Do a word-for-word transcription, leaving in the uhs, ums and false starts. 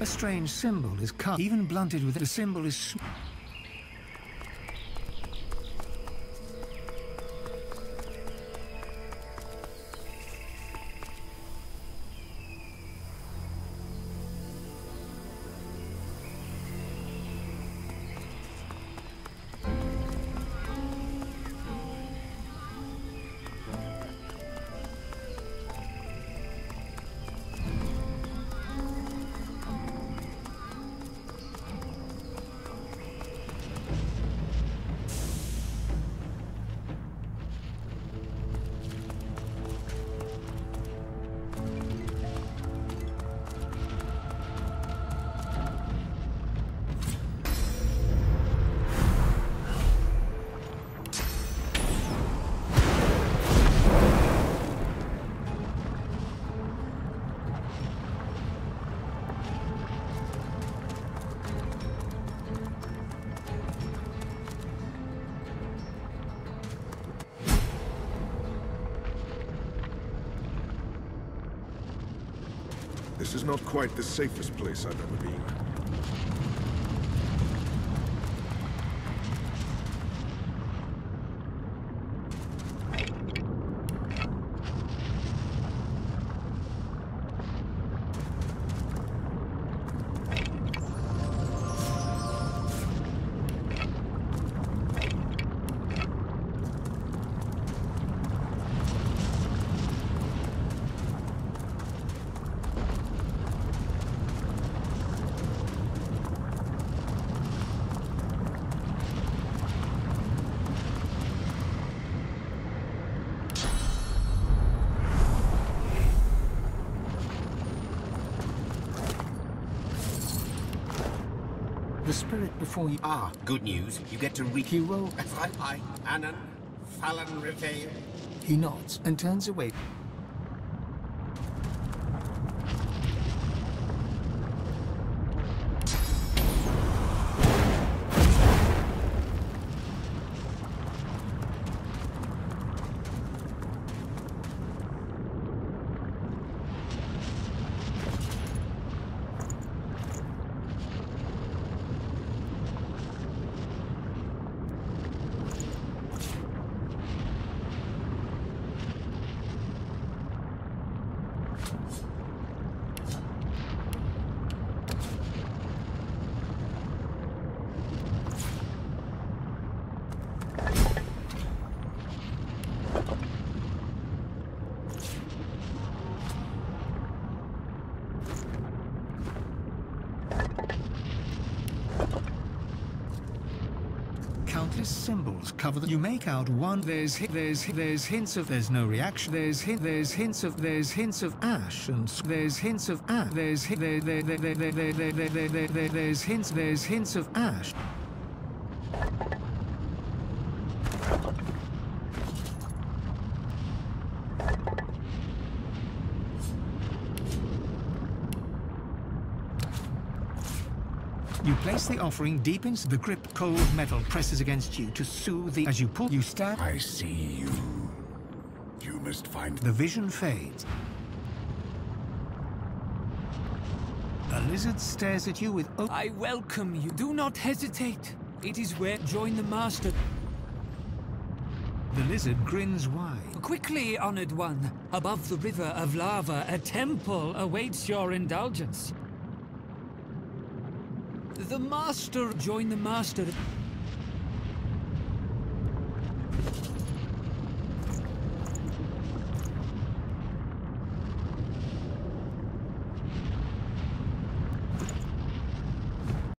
A strange symbol is cut, even blunted with it. The symbol is sm This is not quite the safest place I've ever been. The spirit before you. Ah, good news. You get to read. He rolls. I, I, Anan, Fallon Reveil. He nods and turns away. Countless symbols cover that. You make out one. There's hi there's hi there's hints of there's no reaction. There's hi there's hints of there's hints of ash and there's hints of ash. There's hi there there there there there there there there there there there's hints there's hints of ash. You place the offering deep into the grip. Cold metal presses against you to soothe the... As you pull, you stab... I see you. You must find... The vision fades. A lizard stares at you with... I welcome you. Do not hesitate. It is where... Join the master. The lizard grins wide. Quickly, honored one. Above the river of lava, a temple awaits your indulgence. The master, join the master.